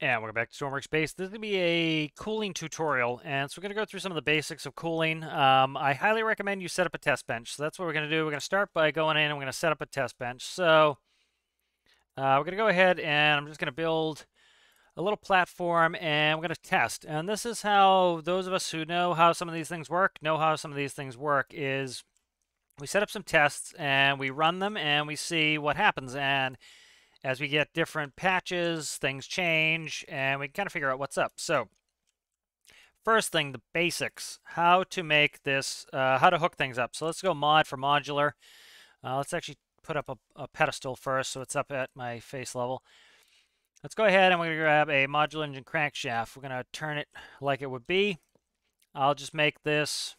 And we're back to Stormworks Base. This is going to be a cooling tutorial, and so we're going to go through some of the basics of cooling. I highly recommend you set up a test bench. So that's what we're going to do. We're going to start by going in and we're going to set up a test bench. So we're going to go ahead and I'm just going to build a little platform, and we're going to test. And this is how those of us who know how some of these things work, is we set up some tests, and we run them, and we see what happens. And as we get different patches, things change, and we kind of figure out what's up. So first thing, the basics, how to make this, how to hook things up. So let's go mod for modular. Let's actually put up a pedestal first, so it's up at my face level. Let's go ahead and we're going to grab a modular engine crankshaft. We're going to turn it like it would be. I'll just make this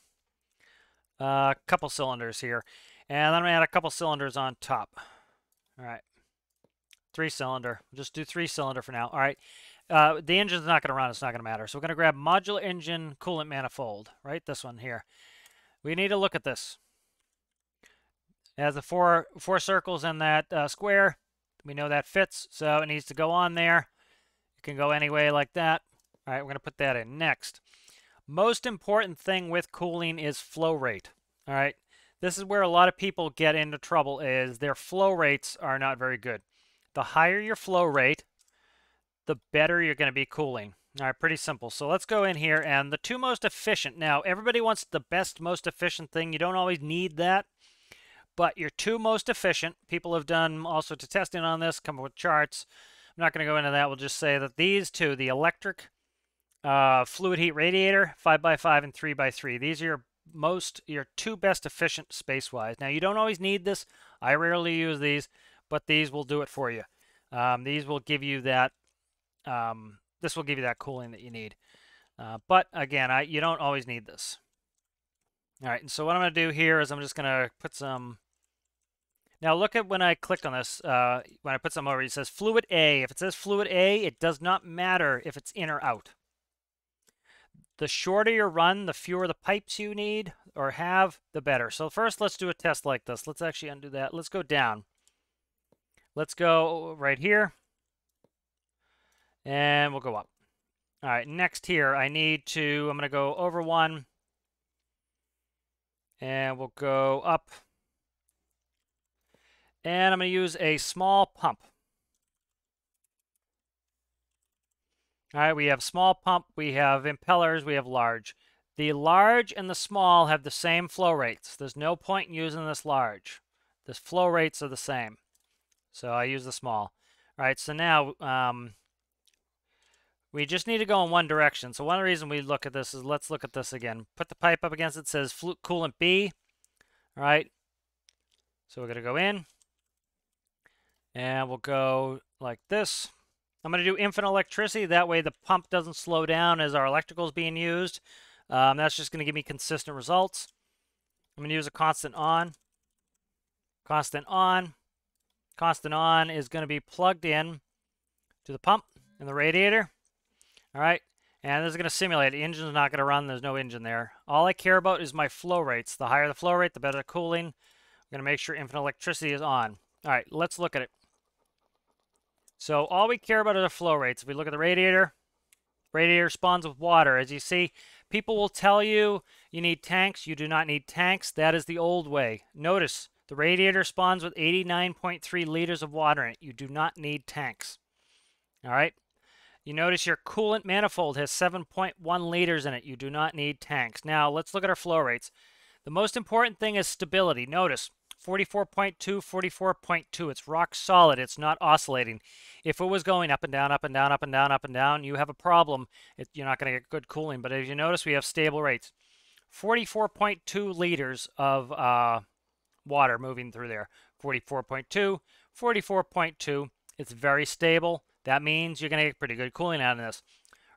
a couple cylinders here. And then I'm going to add a couple cylinders on top. All right. Three-cylinder. We'll just do three-cylinder for now. All right. The engine's not going to run. It's not going to matter. So we're going to grab modular engine coolant manifold, right? This one here. We need to look at this. It has the four circles in that square. We know that fits, so it needs to go on there. It can go any way like that. All right, we're going to put that in. Next. Most important thing with cooling is flow rate. All right. This is where a lot of people get into trouble is their flow rates are not very good. The higher your flow rate, the better you're going to be cooling. All right, pretty simple. So let's go in here, and the two most efficient. Now, everybody wants the best, most efficient thing. You don't always need that, but your two most efficient. People have done all sorts of testing on this, come up with charts. I'm not going to go into that. We'll just say that these two, the electric fluid heat radiator, 5x5 and 3x3. These are your two best efficient space-wise. Now, you don't always need this. I rarely use these. But these will do it for you. These will give you that. This will give you that cooling that you need. But again, you don't always need this. All right. And so what I'm going to do here is I'm just going to put some. Now look at when I clicked on this. When I put some over, it says fluid A. If it says fluid A, it does not matter if it's in or out. The shorter your run, the fewer the pipes you need or have, the better. So first, let's do a test like this. Let's actually undo that. Let's go down. Let's go right here, and we'll go up. All right, next here, I'm going to go over one, and we'll go up, and I'm going to use a small pump. All right, we have small pump, we have impellers, we have large. The large and the small have the same flow rates. There's no point in using this large. The flow rates are the same. So I use the small. All right, so now we just need to go in one direction. So one reason we look at this is let's look at this again. Put the pipe up against it. It says coolant B. All right, so we're going to go in. And we'll go like this. I'm going to do infinite electricity. That way the pump doesn't slow down as our electrical is being used. That's just going to give me consistent results. I'm going to use a constant on. Constant on. Constant on is going to be plugged in to the pump and the radiator. All right. And this is going to simulate. The engine's not going to run. There's no engine there. All I care about is my flow rates. The higher the flow rate, the better the cooling. I'm going to make sure infinite electricity is on. All right. Let's look at it. So all we care about are the flow rates. If we look at the radiator, spawns with water. As you see, people will tell you you need tanks. You do not need tanks. That is the old way. Notice. The radiator spawns with 89.3 liters of water in it. You do not need tanks. All right. You notice your coolant manifold has 7.1 liters in it. You do not need tanks. Now, let's look at our flow rates. The most important thing is stability. Notice 44.2, 44.2. It's rock solid. It's not oscillating. If it was going up and down, up and down, up and down, up and down, you have a problem. You're not going to get good cooling. But as you notice, we have stable rates. 44.2 liters of water moving through there. 44.2, 44.2. It's very stable. That means you're going to get pretty good cooling out of this.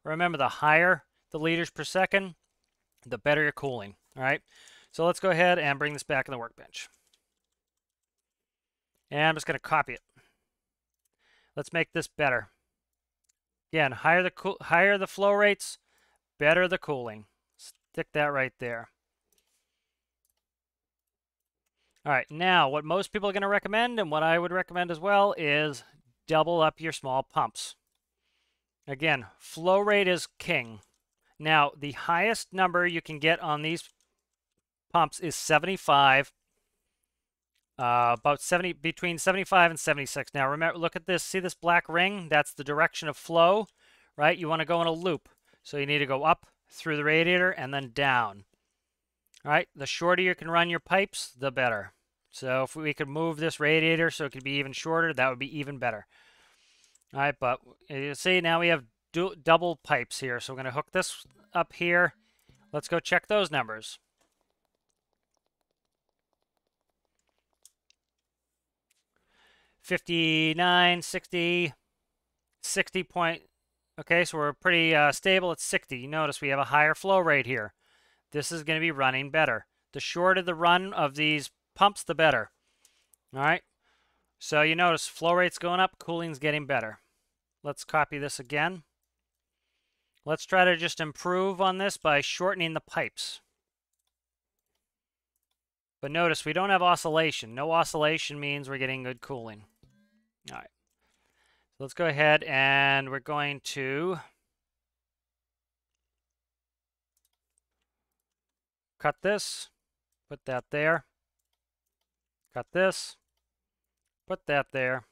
Remember, the higher the liters per second, the better your cooling. All right. So let's go ahead and bring this back in the workbench. And I'm just going to copy it. Let's make this better. Again, higher the flow rates, better the cooling. Stick that right there. All right, now what most people are going to recommend and what I would recommend as well is double up your small pumps. Again, flow rate is king. Now, the highest number you can get on these pumps is 75. About 70, between 75 and 76. Now, remember, look at this. See this black ring? That's the direction of flow, right? You want to go in a loop. So you need to go up through the radiator and then down. All right, the shorter you can run your pipes, the better. So if we could move this radiator so it could be even shorter, that would be even better. All right, but you see now we have double pipes here. So we're going to hook this up here. Let's go check those numbers. .59, 60, 60 point. Okay, so we're pretty stable at 60. You notice we have a higher flow rate here. This is going to be running better. The shorter the run of these pumps, the better. All right, so you notice flow rate's going up, cooling's getting better. Let's copy this again. Let's try to just improve on this by shortening the pipes. But notice we don't have oscillation. No oscillation means we're getting good cooling. All right. So let's go ahead and we're going to cut this, put that there, cut this, put that there.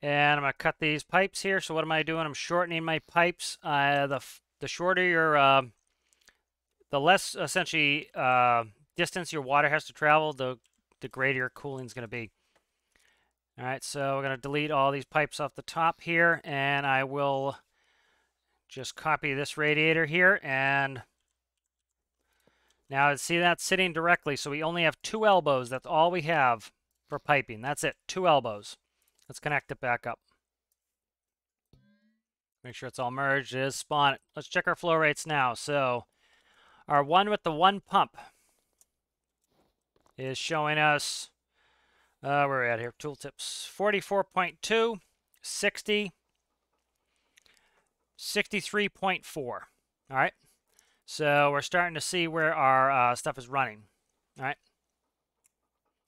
And I'm going to cut these pipes here. So what am I doing? I'm shortening my pipes. The shorter your, the less essentially distance your water has to travel, the greater your cooling is going to be. All right, so we're going to delete all these pipes off the top here, and I will just copy this radiator here. And now see that's sitting directly, so we only have 2 elbows. That's all we have for piping. That's it, 2 elbows. Let's connect it back up. Make sure it's all merged. It is spawn. Let's check our flow rates now. So our one with the one pump is showing us, where are we at here? Tooltips, 44.2, 60, 63.4. All right. So we're starting to see where our stuff is running. All right.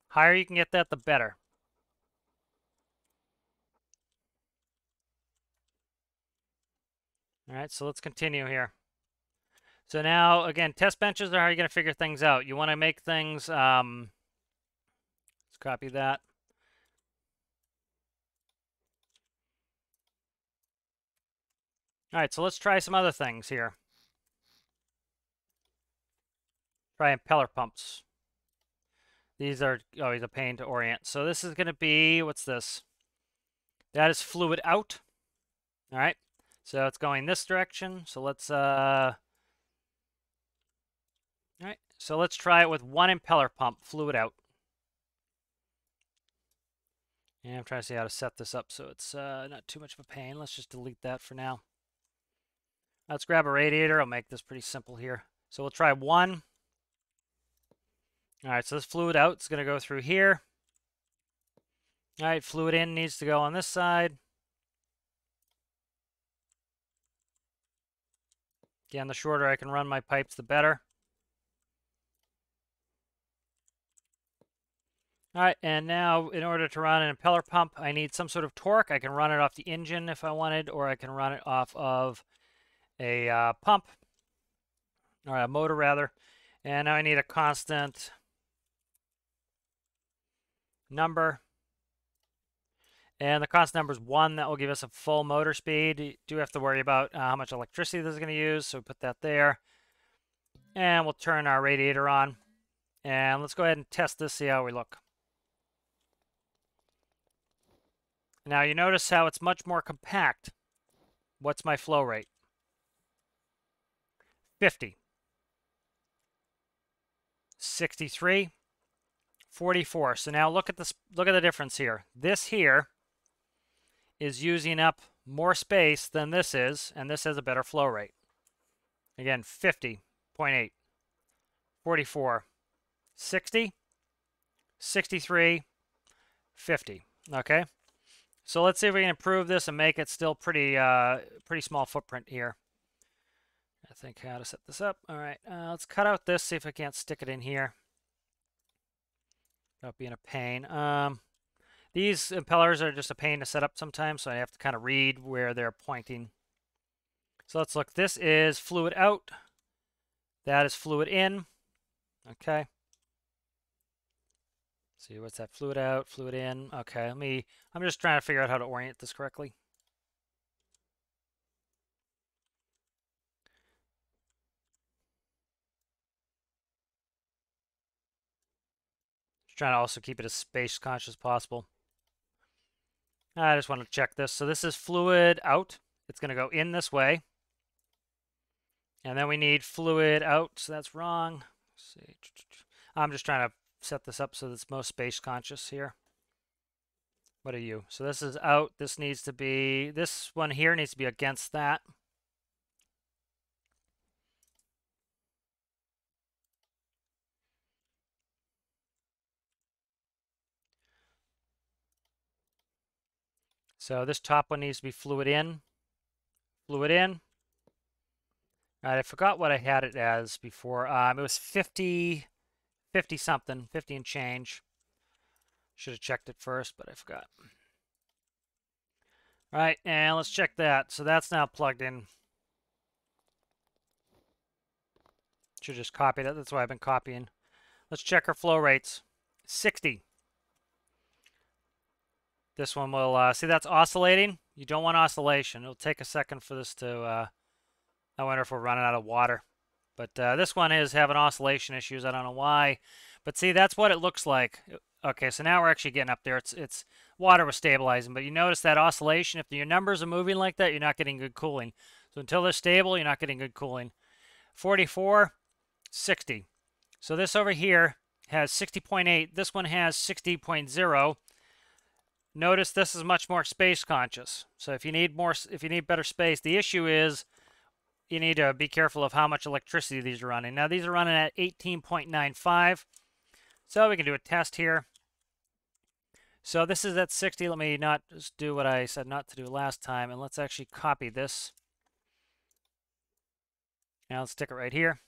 Higher you can get that, the better. All right, so let's continue here. So now, again, test benches are how you're going to figure things out. You want to make things, let's copy that. All right, so let's try some other things here. Try impeller pumps. These are always a pain to orient. So this is going to be, what's this? That is fluid out. All right. So it's going this direction. So let's all right. So let's try it with one impeller pump, fluid out. And I'm trying to see how to set this up so it's not too much of a pain. Let's just delete that for now. Let's grab a radiator. I'll make this pretty simple here. So we'll try one. All right, so this fluid out is going to go through here. All right, fluid in needs to go on this side. Again, the shorter I can run my pipes, the better. All right, and now in order to run an impeller pump, I need some sort of torque. I can run it off the engine if I wanted, or I can run it off of a pump, or a motor rather. And now I need a constant number. And the constant number is 1. That will give us a full motor speed. You do have to worry about how much electricity this is going to use. So put that there. And we'll turn our radiator on. And let's go ahead and test this, see how we look. Now you notice how it's much more compact. What's my flow rate? 50. 63. 44. So now look at this. Look at the difference here. This here is using up more space than this is, and this has a better flow rate. Again, 50.8, 44, 60, 63, 50. Okay, so let's see if we can improve this and make it still pretty, pretty small footprint here. I think how to set this up. All right, let's cut out this. See if I can't stick it in here. Without being a pain. These impellers are just a pain to set up sometimes, so I have to kind of read where they're pointing. So let's look. This is fluid out. That is fluid in. Okay. See, what's that? Fluid out, fluid in. Okay, I'm just trying to figure out how to orient this correctly. Just trying to also keep it as space conscious as possible. I just want to check this. So this is fluid out. It's going to go in this way. And then we need fluid out, so that's wrong. Let's see. I'm just trying to set this up so that it's most space conscious here. What are you? So this is out. This needs to be, this one here needs to be against that. So this top one needs to be fluid in. Fluid in. All right, I forgot what I had it as before. It was 50 something, 50 and change. Should have checked it first, but I forgot. All right, and let's check that. So that's now plugged in. Should just copy that. That's why I've been copying. Let's check our flow rates. 60. This one will, see that's oscillating. You don't want oscillation. It'll take a second for this to, I wonder if we're running out of water. But this one is having oscillation issues. I don't know why. But see, that's what it looks like. Okay, so now we're actually getting up there. It's water was stabilizing. But you notice that oscillation, if your numbers are moving like that, you're not getting good cooling. So until they're stable, you're not getting good cooling. 44, 60. So this over here has 60.8. This one has 60.0. Notice this is much more space conscious. So if you need better space, the issue is you need to be careful of how much electricity these are running. Now, these are running at 18.95. So we can do a test here. So this is at 60. Let me not just do what I said not to do last time. And let's actually copy this. Now let's stick it right here.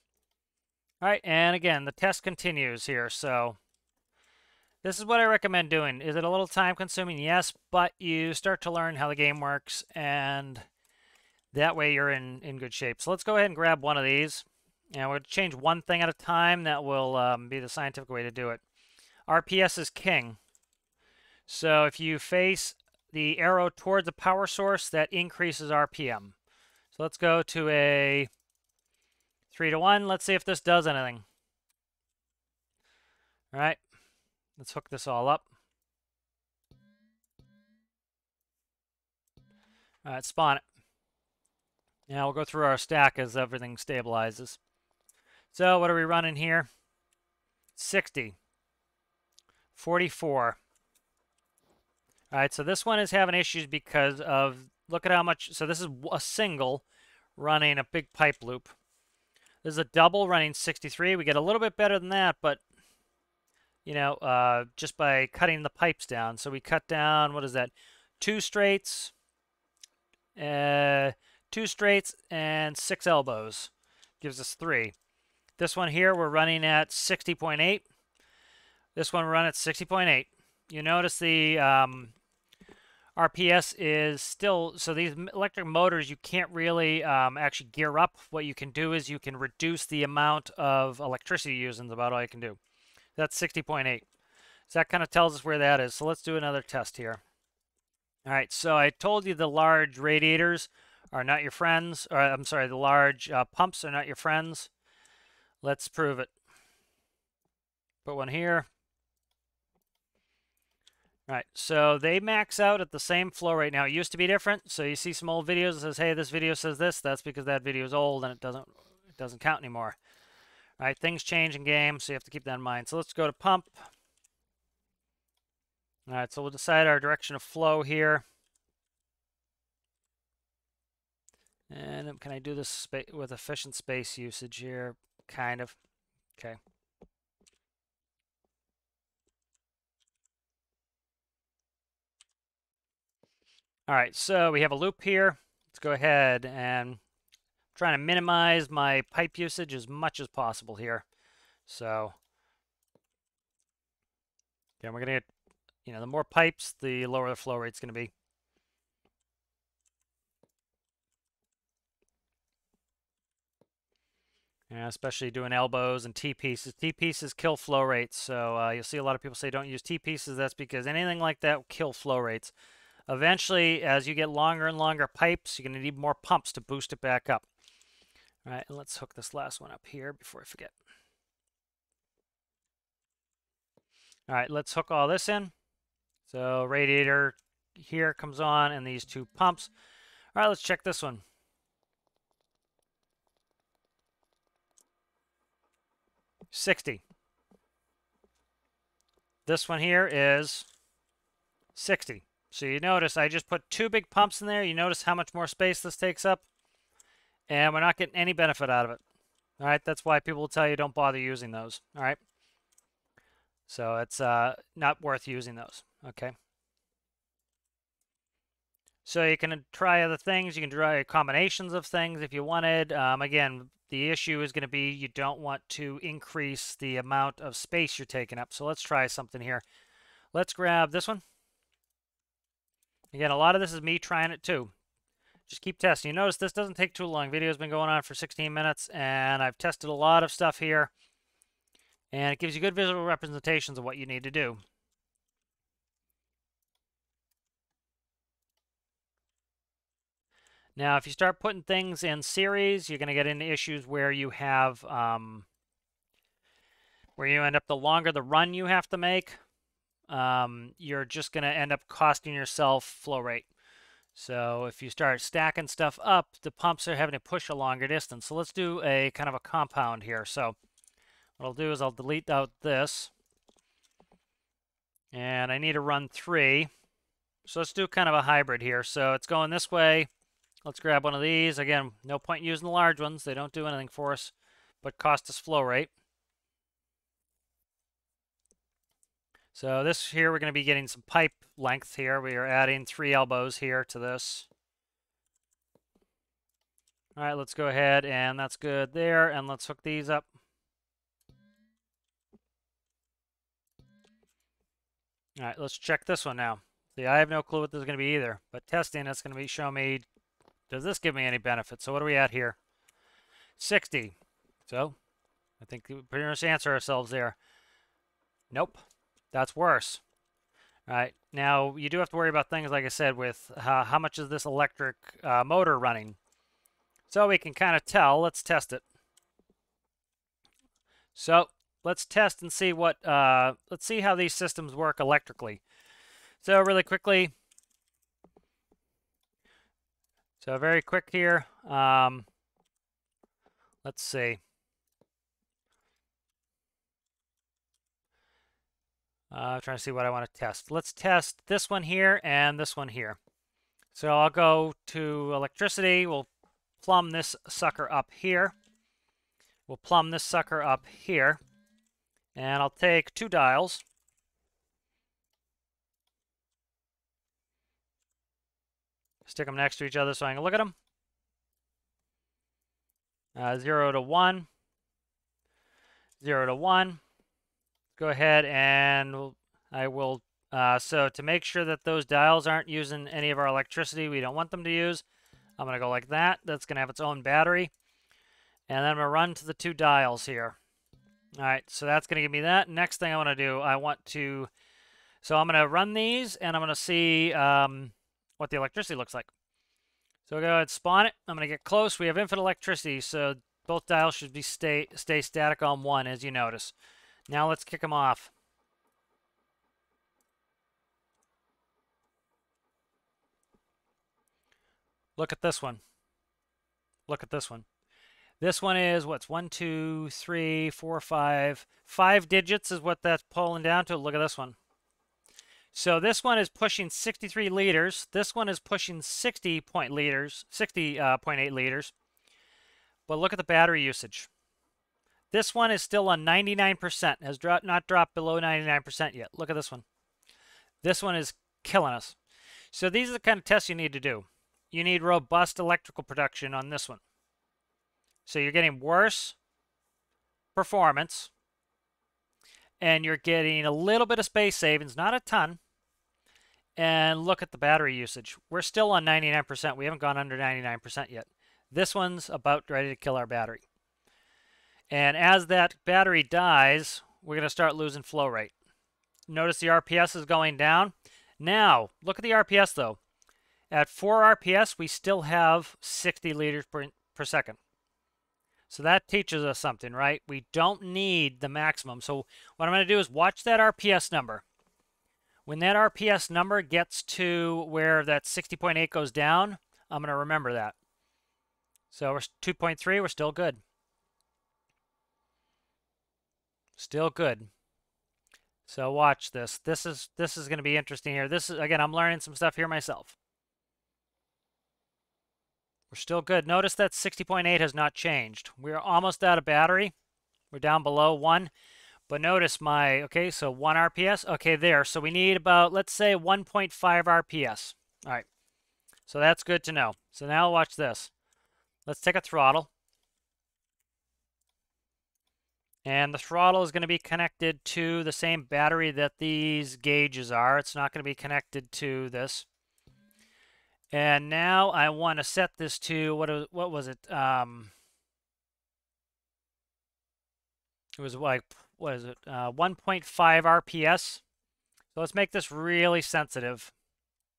All right. And again, the test continues here. So this is what I recommend doing. Is it a little time consuming? Yes, but you start to learn how the game works, and that way you're in good shape. So let's go ahead and grab one of these. And we'll change one thing at a time. That will be the scientific way to do it. RPS is king. So if you face the arrow towards the power source, that increases RPM. So let's go to a 3-to-1. Let's see if this does anything. All right. Let's hook this all up. All right, spawn it. Now we'll go through our stack as everything stabilizes. So what are we running here? 60. 44. All right, so this one is having issues because of, look at how much, so this is a single running a big pipe loop. This is a double running 63. We get a little bit better than that, but, you know, just by cutting the pipes down. So we cut down, what is that, 2 straights. 2 straights and 6 elbows gives us 3. This one here we're running at 60.8. This one we're running at 60.8. You notice the RPS is still, so these electric motors you can't really actually gear up. What you can do is you can reduce the amount of electricity you use, and that's about all you can do. That's 60.8. So that kind of tells us where that is. So let's do another test here. All right, so I told you the large radiators are not your friends, or I'm sorry, the large pumps are not your friends. Let's prove it. Put one here. All right, so they max out at the same flow right now. It used to be different, so you see some old videos that says, hey, this video says this. That's because that video is old and it doesn't count anymore. All right, things change in game, so you have to keep that in mind. So let's go to pump. All right, so we'll decide our direction of flow here. And can I do this with efficient space usage here? Kind of. Okay. All right, so we have a loop here. Let's go ahead and try to minimize my pipe usage as much as possible here. So, again, we're going to get you know, the more pipes, the lower the flow rate's going to be. Yeah, especially doing elbows and T-pieces. T-pieces kill flow rates, so you'll see a lot of people say don't use T-pieces. That's because anything like that will kill flow rates. Eventually, as you get longer and longer pipes, you're going to need more pumps to boost it back up. All right, and let's hook this last one up here before I forget. All right, let's hook all this in. So radiator here comes on and these two pumps. All right, let's check this one. $60. This one here is $60. So you notice I just put two big pumps in there. You notice how much more space this takes up, and we're not getting any benefit out of it. All right, that's why people will tell you don't bother using those. All right, so it's not worth using those. Okay. So you can try other things. You can try combinations of things if you wanted. Again, the issue is going to be you don't want to increase the amount of space you're taking up. So let's try something here. Let's grab this one. Again, a lot of this is me trying it too. Just keep testing. You notice this doesn't take too long. Video's been going on for 16 minutes, and I've tested a lot of stuff here. And it gives you good visual representations of what you need to do. Now, if you start putting things in series, you're going to get into issues where you have, where you end up, the longer the run you have to make, you're just going to end up costing yourself flow rate. So if you start stacking stuff up, the pumps are having to push a longer distance. So let's do a kind of a compound here. So what I'll do is I'll delete out this, and I need to run 3. So let's do kind of a hybrid here. So it's going this way. Let's grab one of these. Again, no point using the large ones. They don't do anything for us, but cost us flow rate. So this here, we're going to be getting some pipe length here. We are adding 3 elbows here to this. All right, let's go ahead, and that's good there. And let's hook these up. All right, let's check this one now. See, I have no clue what this is going to be either, but testing, it's going to be showing me, does this give me any benefit? So what are we at here? 60. So I think we pretty much answer ourselves there. Nope. That's worse. All right. Now, you do have to worry about things, like I said, with how much is this electric motor running. So we can kind of tell. Let's test it. So let's test and see what, let's see how these systems work electrically. So really quickly. So very quick here. Let's see. Trying to see what I want to test. Let's test this one here and this one here. So I'll go to electricity. We'll plumb this sucker up here. We'll plumb this sucker up here. And I'll take 2 dials. Stick them next to each other so I can look at them. 0 to 1. 0 to 1. Go ahead and I will, so to make sure that those dials aren't using any of our electricity we don't want them to use, I'm going to go like that. That's going to have its own battery. And then I'm going to run to the 2 dials here. All right, so that's going to give me that. Next thing I want to do, I want to, so I'm going to run these and I'm going to see, what the electricity looks like. So go ahead and spawn it. I'm going to get close. We have infinite electricity, so both dials should be stay static on 1, as you notice. Now let's kick them off. Look at this one. Look at this one. This one is what's 5 digits is what that's pulling down to. Look at this one. So this one is pushing 63 liters. This one is pushing 60.8 liters. But look at the battery usage. This one is still on 99%. Has not dropped below 99% yet. Look at this one. This one is killing us. So these are the kind of tests you need to do. You need robust electrical production on this one. So you're getting worse performance. And you're getting a little bit of space savings, not a ton, and look at the battery usage. We're still on 99%. We haven't gone under 99% yet. This one's about ready to kill our battery. And as that battery dies, we're going to start losing flow rate. Notice the RPS is going down. Now, look at the RPS though. At 4 RPS, we still have 60 liters per second. So that teaches us something, right? We don't need the maximum. So what I'm going to do is watch that RPS number. When that RPS number gets to where that 60.8 goes down, I'm going to remember that. So we're 2.3, we're still good. Still good. So watch this. This is going to be interesting here. This is, again, I'm learning some stuff here myself. We're still good. Notice that 60.8 has not changed. We're almost out of battery. We're down below 1. But notice my, okay, so 1 RPS. Okay, there. So we need about, let's say, 1.5 RPS. All right. So that's good to know. So now watch this. Let's take a throttle. And the throttle is going to be connected to the same battery that these gauges are. It's not going to be connected to this. And now I want to set this to, what was it? It was like, what is it, 1.5 RPS. So let's make this really sensitive,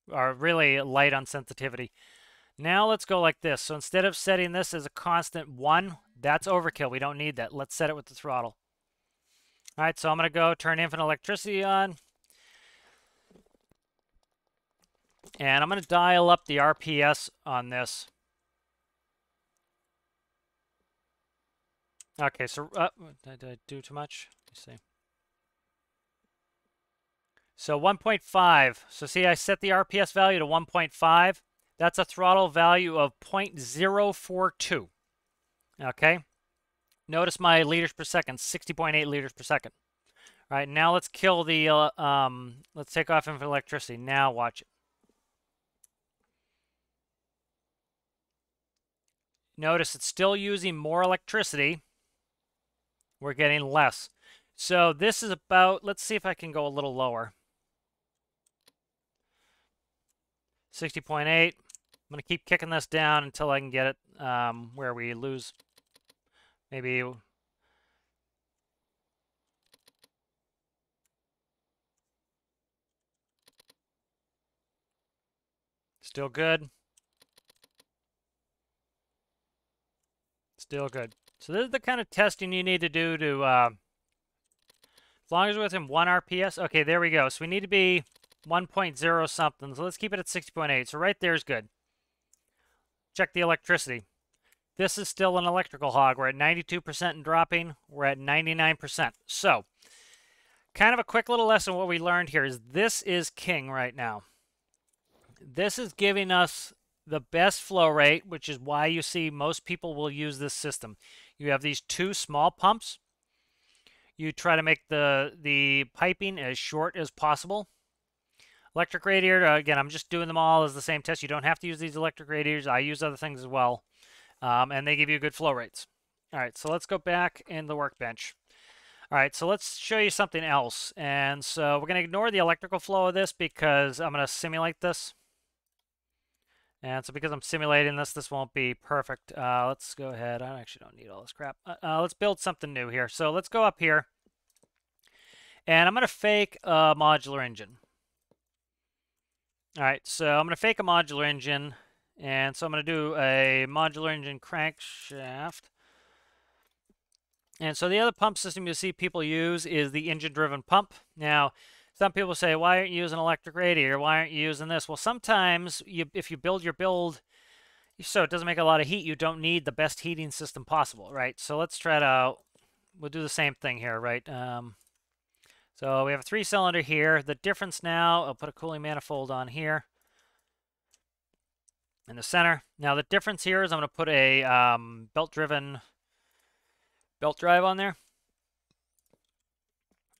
or really light on sensitivity. Now let's go like this. So instead of setting this as a constant 1, that's overkill. We don't need that. Let's set it with the throttle. All right, so I'm going to go turn infant electricity on. And I'm going to dial up the RPS on this. Okay, so did I do too much? Let's see. So 1.5. So see, I set the RPS value to 1.5. That's a throttle value of 0.042. Okay. Notice my liters per second, 60.8 liters per second. All right, now let's kill the. Let's take off infant electricity. Now watch it. Notice it's still using more electricity. We're getting less. So this is about, let's see if I can go a little lower. 60.8. I'm going to keep kicking this down until I can get it where we lose maybe. Still good. Still good. So this is the kind of testing you need to do to, as long as we're within 1 RPS. Okay, there we go. So we need to be 1.0 something. So let's keep it at 60.8. So right there is good. Check the electricity. This is still an electrical hog. We're at 92% and dropping. We're at 99%. So kind of a quick little lesson what we learned here is this is king right now. This is giving us the best flow rate, which is why you see most people will use this system. You have these 2 small pumps. You try to make the piping as short as possible. Electric radiator, again, I'm just doing them all as the same test. You don't have to use these electric radiators. I use other things as well, and they give you good flow rates. All right, so let's go back in the workbench. All right, so let's show you something else. And so we're going to ignore the electrical flow of this because I'm going to simulate this. And so because I'm simulating this, this won't be perfect. Let's go ahead. I actually don't need all this crap. Let's build something new here. So let's go up here. And I'm going to fake a modular engine. All right, so I'm going to fake a modular engine. And so I'm going to do a modular engine crankshaft. And so the other pump system you see people use is the engine-driven pump. Now, some people say, why aren't you using electric radiator? Why aren't you using this? Well, sometimes if you build your build so it doesn't make a lot of heat, you don't need the best heating system possible, right? So let's try to, we'll do the same thing here, right? So we have a 3-cylinder here. The difference now, I'll put a cooling manifold on here in the center. Now the difference here is I'm going to put a belt-driven belt drive on there.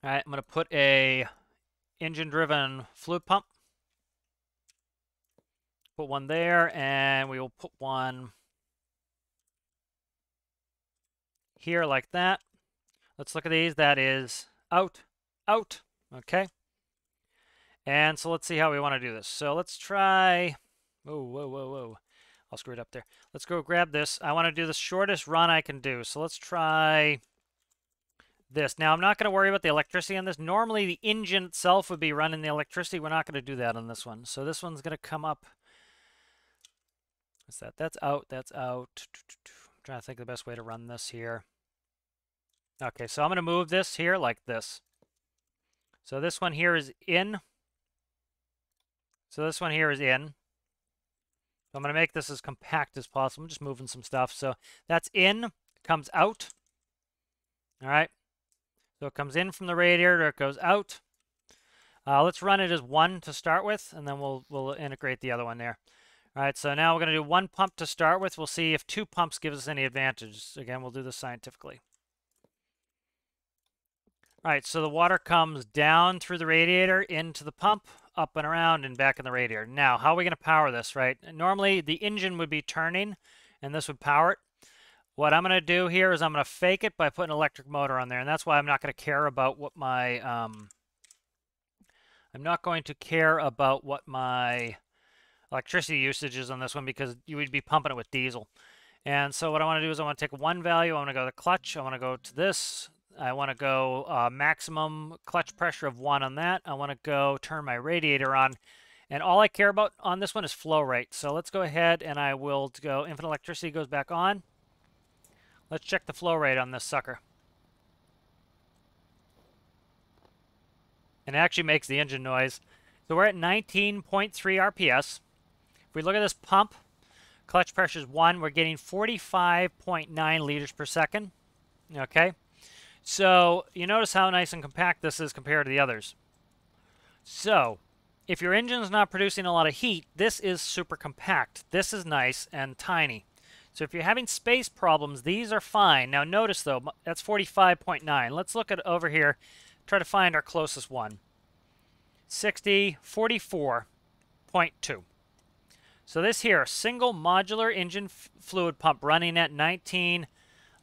All right, I'm going to put a engine-driven fluid pump. Put one there, and we will put one here like that. Let's look at these. That is out, out, okay. And so let's see how we want to do this. So let's try, whoa, I'll screw it up there. Let's go grab this. I want to do the shortest run I can do. So let's try this. Now I'm not going to worry about the electricity on this. Normally the engine itself would be running the electricity. We're not going to do that on this one. So this one's going to come up. What's that? That's out. That's out. I'm trying to think of the best way to run this here. Okay, so I'm going to move this here like this. So this one here is in. I'm going to make this as compact as possible. I'm just moving some stuff. So that's in, comes out. All right. So it comes in from the radiator, it goes out. Let's run it as one to start with, and then we'll integrate the other one there. All right, so now we're going to do one pump to start with. We'll see if two pumps gives us any advantage. Again, we'll do this scientifically. All right, so the water comes down through the radiator into the pump, up and around and back in the radiator. Now, how are we going to power this, right? Normally, the engine would be turning, and this would power it. What I'm going to do here is I'm going to fake it by putting an electric motor on there, and that's why I'm not going to care about what my electricity usage is on this one, because you would be pumping it with diesel. And so what I want to do is I want to take one value. I want to go to the clutch. I want to go to this. I want to go maximum clutch pressure of 1 on that. I want to go turn my radiator on. And all I care about on this one is flow rate. So let's go ahead and I will go infinite electricity goes back on. Let's check the flow rate on this sucker. And it actually makes the engine noise. So we're at 19.3 RPS. If we look at this pump, clutch pressure is 1. We're getting 45.9 liters per second. Okay. So you notice how nice and compact this is compared to the others. So if your engine's not producing a lot of heat, this is super compact. This is nice and tiny. So if you're having space problems, these are fine. Now notice though, that's 45.9. Let's look at over here, try to find our closest one. 44.2. So this here, single modular engine fluid pump running at 19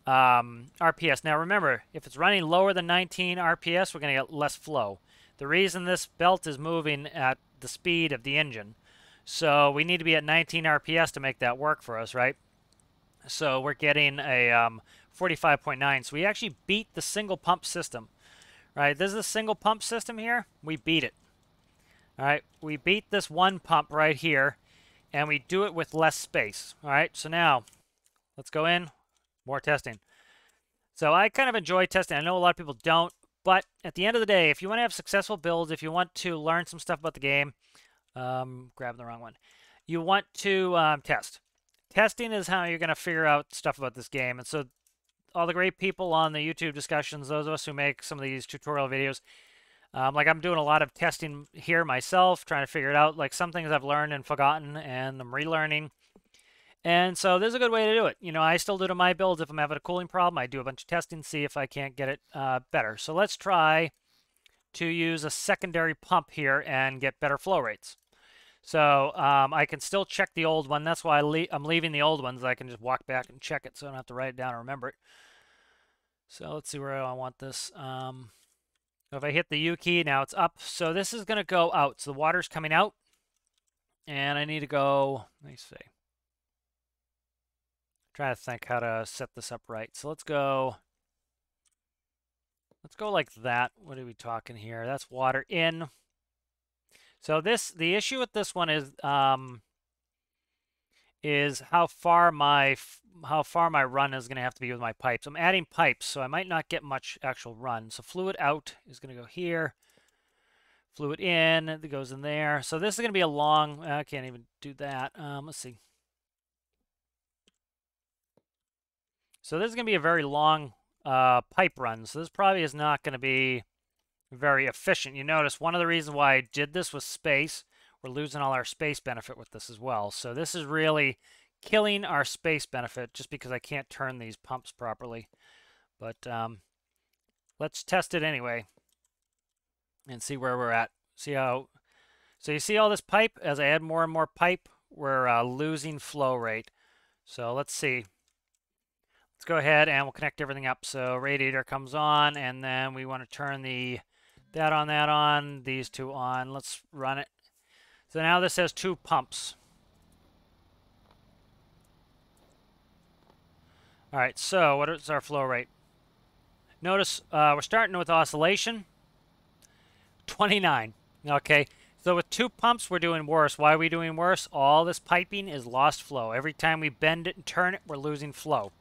RPS. Now remember, if it's running lower than 19 RPS, we're going to get less flow. The reason this belt is moving at the speed of the engine. So we need to be at 19 RPS to make that work for us, right? So we're getting a 45.9. So we actually beat the single pump system, right? This is the single pump system here. We beat it. All right. We beat this one pump right here, and we do it with less space. All right. So now let's go in. More testing. So I kind of enjoy testing. I know a lot of people don't, but at the end of the day, if you want to have successful builds, if you want to learn some stuff about the game, grabbing the wrong one, you want to test. Testing is how you're going to figure out stuff about this game. And so all the great people on the YouTube discussions, those of us who make some of these tutorial videos, like I'm doing a lot of testing here myself, trying to figure it out. Like some things I've learned and forgotten, and I'm relearning. And so there's a good way to do it. You know, I still do to my builds. If I'm having a cooling problem, I do a bunch of testing, see if I can't get it better. So let's try to use a secondary pump here and get better flow rates. So I can still check the old one. That's why I'm leaving the old ones. I can just walk back and check it, so I don't have to write it down or remember it. So let's see where I want this. If I hit the U key, now it's up. So this is going to go out. So the water's coming out, and I need to go, let me see. Trying to think how to set this up right. So let's go like that. What are we talking here? That's water in. So this, the issue with this one is how far my run is going to have to be with my pipes. I'm adding pipes, so I might not get much actual run. So fluid out is going to go here. Fluid in, it goes in there. So this is going to be a long. I can't even do that. Let's see. So this is going to be a very long pipe run. So this probably is not going to be very efficient. You notice one of the reasons why I did this was space. We're losing all our space benefit with this as well. So this is really killing our space benefit just because I can't turn these pumps properly. But let's test it anyway and see where we're at. See how? So you see all this pipe? As I add more and more pipe, we're losing flow rate. So let's see. Let's go ahead and we'll connect everything up. So radiator comes on, and then we want to turn the that on, these two on. Let's run it. So now this has two pumps. All right, so what is our flow rate? Notice we're starting with oscillation, 29, okay? So with two pumps, we're doing worse. Why are we doing worse? All this piping is lost flow. Every time we bend it and turn it, we're losing flow.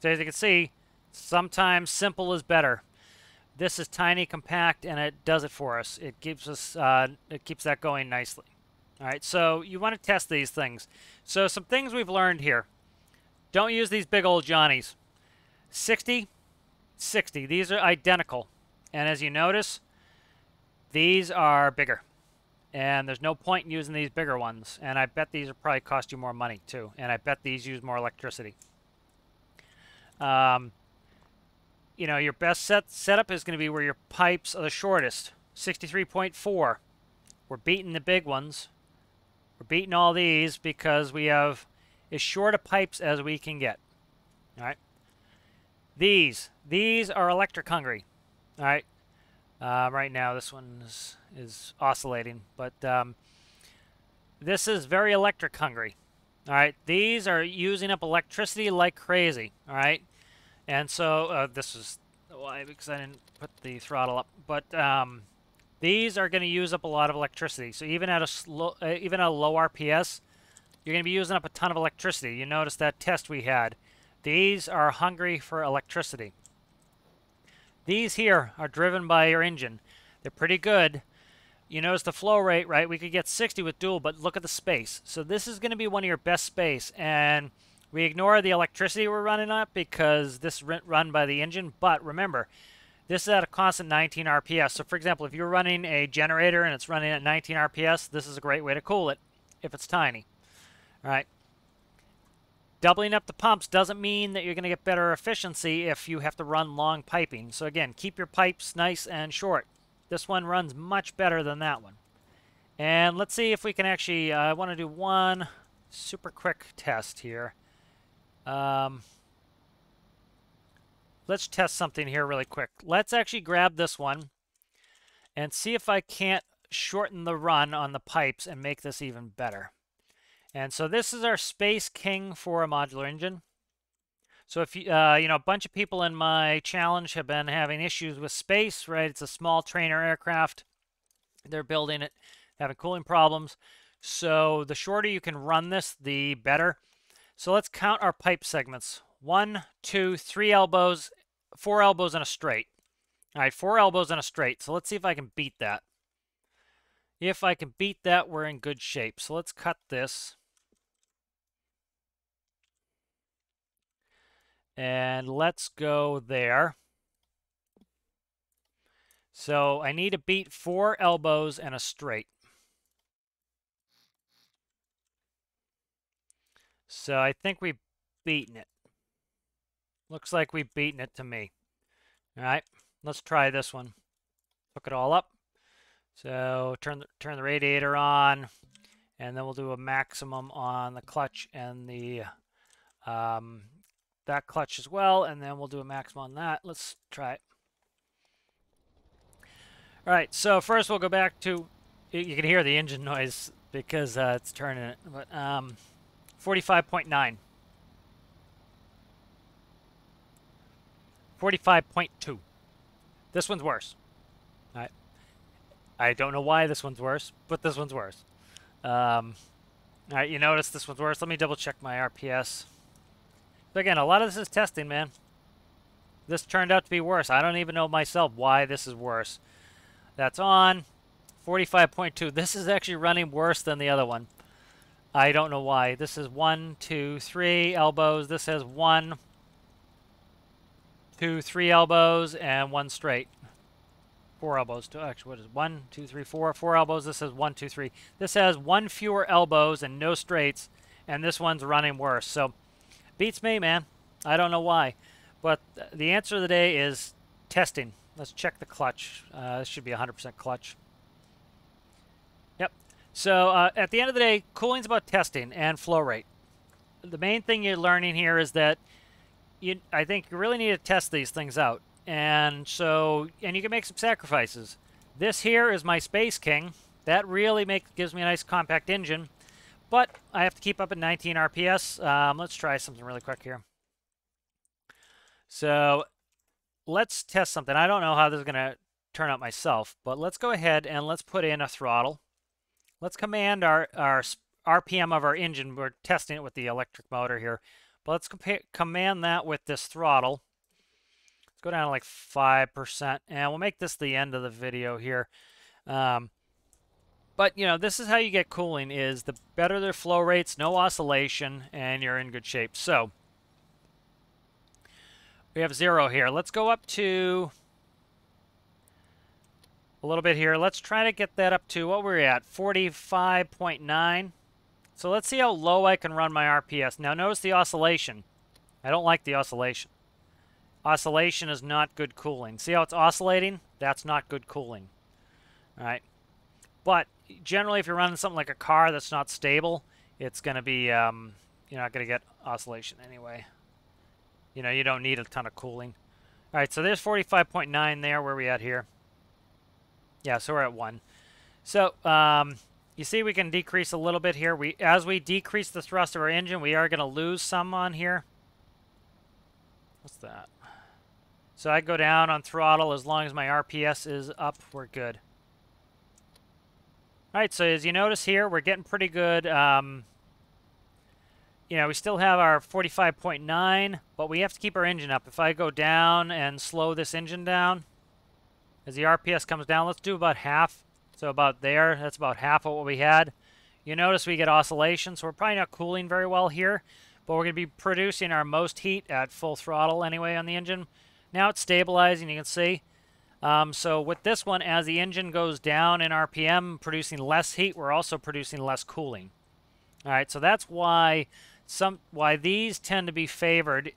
So as you can see, sometimes simple is better. This is tiny, compact, and it does it for us. It keeps us, it keeps that going nicely. All right, so you want to test these things. So some things we've learned here. Don't use these big old Johnnies. 60, 60. These are identical. And as you notice, these are bigger. And there's no point in using these bigger ones. And I bet these will probably cost you more money, too. And I bet these use more electricity. You know, your best setup is going to be where your pipes are the shortest. 63.4. We're beating the big ones. We're beating all these because we have as short of pipes as we can get. All right. These are electric hungry. All right. Right now this one is oscillating, but this is very electric hungry. All right. These are using up electricity like crazy. All right. And so this is why, because I didn't put the throttle up, but these are going to use up a lot of electricity. So even at a slow, even at a low RPS, you're going to be using up a ton of electricity. You notice that test we had. These are hungry for electricity. These here are driven by your engine. They're pretty good. You notice the flow rate, right? We could get 60 with dual, but look at the space. So this is going to be one of your best space. And we ignore the electricity we're running up because this run by the engine. But remember, this is at a constant 19 RPS. So for example, if you're running a generator and it's running at 19 RPS, this is a great way to cool it if it's tiny. All right. Doubling up the pumps doesn't mean that you're going to get better efficiency if you have to run long piping. So again, keep your pipes nice and short. This one runs much better than that one. And let's see if we can actually, I want to do one super quick test here. Let's test something here really quick. Let's actually grab this one and see if I can't shorten the run on the pipes and make this even better. And so this is our Space King for a modular engine. So if you, you know, a bunch of people in my challenge have been having issues with space, right? It's a small trainer aircraft. They're building it, having cooling problems. So the shorter you can run this, the better. So let's count our pipe segments. 1, 2, 3 elbows, 4 elbows in a straight. All right, 4 elbows in a straight. So let's see if I can beat that. If I can beat that, we're in good shape. So let's cut this. And let's go there. So I need to beat 4 elbows and a straight. So I think we've beaten it. Looks like we've beaten it to me. All right, let's try this one. Hook it all up. So turn the radiator on, and then we'll do a maximum on the clutch and the that clutch as well, and then we'll do a maximum on that. Let's try it. All right, so first we'll go back to, you can hear the engine noise because it's turning it, but 45.9. 45.2. This one's worse. All right. I don't know why this one's worse, but this one's worse. All right, you notice this one's worse. Let me double check my RPS. But again, a lot of this is testing, man. This turned out to be worse. I don't even know myself why this is worse. That's on 45.2. This is actually running worse than the other one. I don't know why. This is 1, 2, 3 elbows. This has 1, 2, 3 elbows and 1 straight. 4 elbows. Actually, what is it? 1, 2, 3, 4. 4 elbows. This has 1, 2, 3. This has 1 fewer elbows and no straights, and this one's running worse. So beats me, man. I don't know why. But the answer of the day is testing. Let's check the clutch. This should be 100% clutch. Yep. So at the end of the day, cooling's about testing and flow rate. The main thing you're learning here is that I think you really need to test these things out. And you can make some sacrifices. This here is my Space King. That really gives me a nice compact engine, but I have to keep up at 19 RPS. Let's try something really quick here. So let's test something. I don't know how this is going to turn out myself, but let's go ahead and let's put in a throttle. Let's command our RPM of our engine. We're testing it with the electric motor here, but let's command that with this throttle. Let's go down to like 5%, and we'll make this the end of the video here. But you know, this is how you get cooling: is the better their flow rates, no oscillation, and you're in good shape. So we have 0 here. Let's go up to a little bit here. Let's try to get that up to what we're at, 45.9. So let's see how low I can run my RPS. Now notice the oscillation. I don't like the oscillation. Oscillation is not good cooling. See how it's oscillating? That's not good cooling. All right. But generally, if you're running something like a car that's not stable, it's going to be, you're not going to get oscillation anyway. You know, you don't need a ton of cooling. All right, so there's 45.9 there. Where are we at here? Yeah, so we're at 1. So you see we can decrease a little bit here. As we decrease the thrust of our engine, we are going to lose some on here. What's that? So I go down on throttle. As long as my RPS is up, we're good. All right, so as you notice here, we're getting pretty good. You know, we still have our 45.9, but we have to keep our engine up. If I go down and slow this engine down, as the RPS comes down, let's do about half. So about there, that's about half of what we had. You notice we get oscillation, so we're probably not cooling very well here, but we're going to be producing our most heat at full throttle anyway on the engine. Now it's stabilizing, you can see. So with this one, as the engine goes down in RPM, producing less heat, we're also producing less cooling. All right, so that's why these tend to be favored,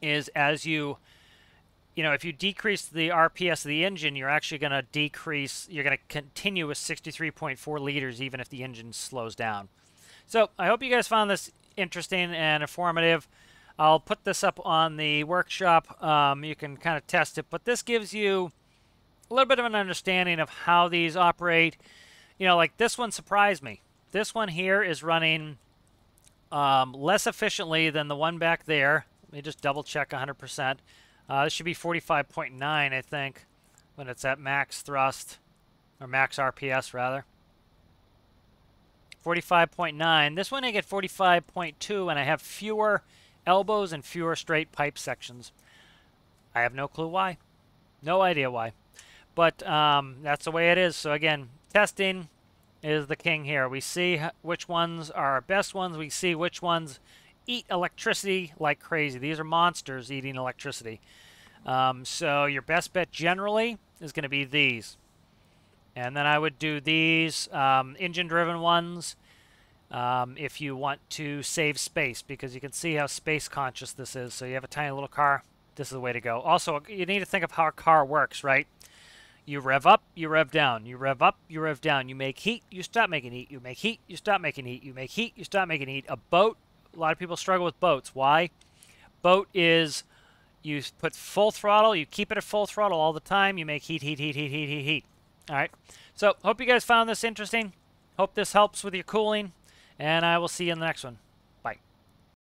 is as you know, if you decrease the RPS of the engine, you're actually going to decrease, you're going to continue with 63.4 liters even if the engine slows down. So I hope you guys found this interesting and informative. I'll put this up on the workshop. You can kind of test it, but this gives you a little bit of an understanding of how these operate. You know, like this one surprised me. This one here is running less efficiently than the one back there. Let me just double check 100%. This should be 45.9, I think, when it's at max thrust, or max RPS rather. 45.9. This one I get 45.2, and I have fewer elbows and fewer straight pipe sections. I have no clue why. No idea why. But that's the way it is. So again, testing is the king here. We see which ones are our best ones. We see which ones eat electricity like crazy. These are monsters eating electricity. So your best bet generally is going to be these. And then I would do these engine-driven ones if you want to save space, because you can see how space-conscious this is. So you have a tiny little car. This is the way to go. Also, you need to think of how a car works, right? You rev up, you rev down. You rev up, you rev down. You make heat, you stop making heat. You make heat, you stop making heat. You make heat, you stop making heat. A boat, a lot of people struggle with boats. Why? Boat is you put full throttle. You keep it at full throttle all the time. You make heat, heat, heat, heat, heat, heat, heat. All right. So hope you guys found this interesting. Hope this helps with your cooling. And I will see you in the next one.